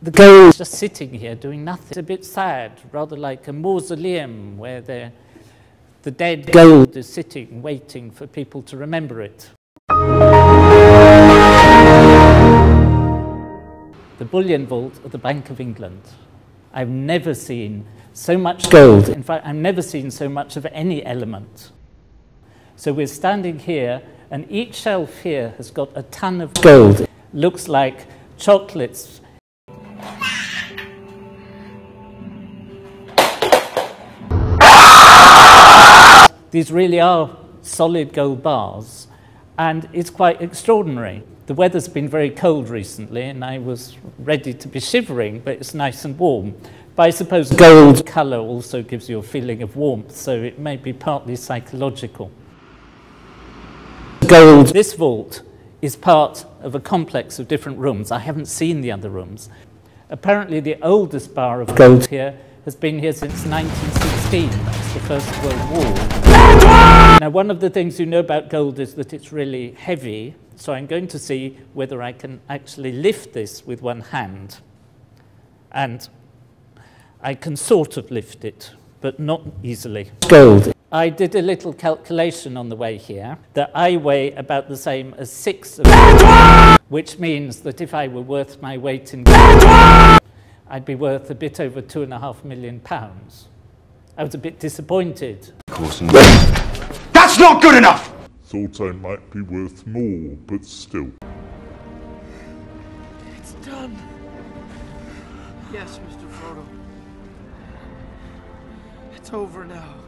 The gold is just sitting here doing nothing. It's a bit sad, rather like a mausoleum where the dead gold is sitting, waiting for people to remember it. The bullion vault at the Bank of England. I've never seen so much gold. In fact, I've never seen so much of any element. So we're standing here, and each shelf here has got a ton of gold. Looks like chocolates. These really are solid gold bars, and it's quite extraordinary. The weather's been very cold recently, and I was ready to be shivering, but it's nice and warm. But I suppose gold colour also gives you a feeling of warmth, so it may be partly psychological. Gold. This vault is part of a complex of different rooms. I haven't seen the other rooms. Apparently the oldest bar of gold here has been here since 1916. That's the First World War. Now, one of the things you know about gold is that it's really heavy, so I'm going to see whether I can actually lift this with one hand. And I can sort of lift it, but not easily. Gold. I did a little calculation on the way here that I weigh about the same as 6 of them, which means that if I were worth my weight in gold, I'd be worth a bit over £2.5 million. I was a bit disappointed. Of course not. That's not good enough! Thought I might be worth more, but still. It's done. Yes, Mr. Frodo. It's over now.